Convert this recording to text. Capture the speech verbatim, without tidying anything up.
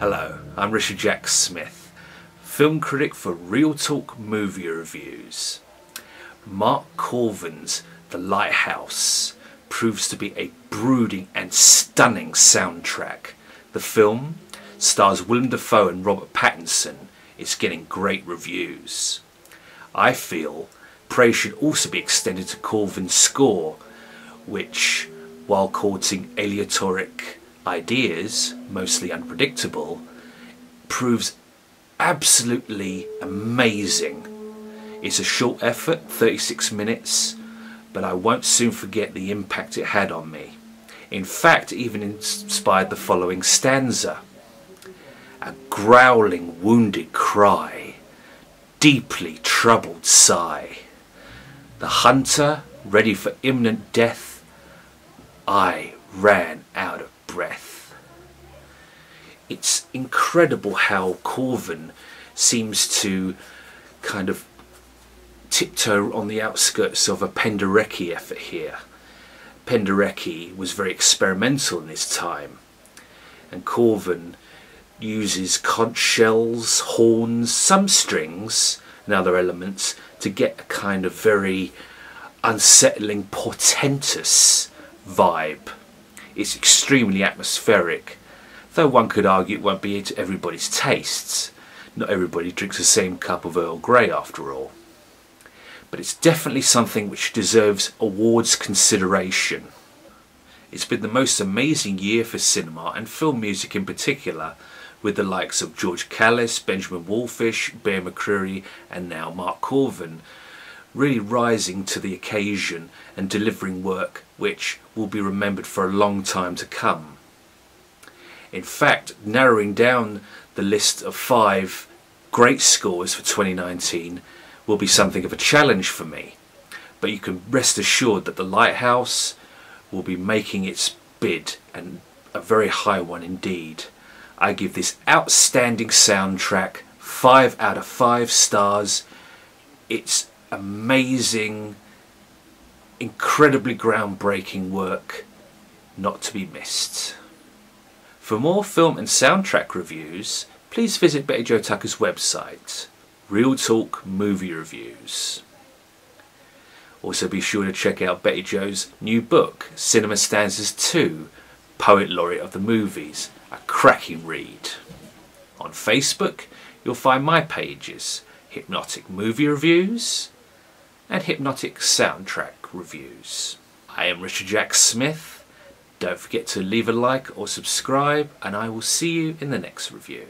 Hello, I'm Richard Jack Smith, film critic for Real Talk Movie Reviews. Mark Korven's The Lighthouse proves to be a brooding and stunning soundtrack. The film stars Willem Dafoe and Robert Pattinson. It's getting great reviews. I feel praise should also be extended to Korven's score, which, while courting aleatoric ideas, mostly unpredictable, proves absolutely amazing. It's a short effort, thirty-six minutes, but I won't soon forget the impact it had on me. In fact, it even inspired the following stanza. A growling, wounded cry, deeply troubled sigh. The hunter, ready for imminent death, I ran out of breath. It's incredible how Korven seems to kind of tiptoe on the outskirts of a Penderecki effort here. Penderecki was very experimental in his time, and Korven uses conch shells, horns, some strings and other elements to get a kind of very unsettling, portentous vibe. It's extremely atmospheric, though one could argue it won't be to everybody's tastes. Not everybody drinks the same cup of Earl Grey after all. But it's definitely something which deserves awards consideration. It's been the most amazing year for cinema and film music in particular, with the likes of George Callis, Benjamin Wallfisch, Bear McCreary and now Mark Korven really rising to the occasion and delivering work which will be remembered for a long time to come. In fact, narrowing down the list of five great scores for twenty nineteen will be something of a challenge for me, but you can rest assured that The Lighthouse will be making its bid, and a very high one indeed. I give this outstanding soundtrack five out of five stars. It's amazing, incredibly groundbreaking work, not to be missed. For more film and soundtrack reviews, please visit Betty Jo Tucker's website, Real Talk Movie Reviews. Also be sure to check out Betty Jo's new book, Cinema Stanzas two, Poet Laureate of the Movies, a cracking read. On Facebook, you'll find my pages, Hypnotic Movie Reviews and Hypnotic Soundtrack Reviews. I am Richard Jack Smith. Don't forget to leave a like or subscribe, and I will see you in the next review.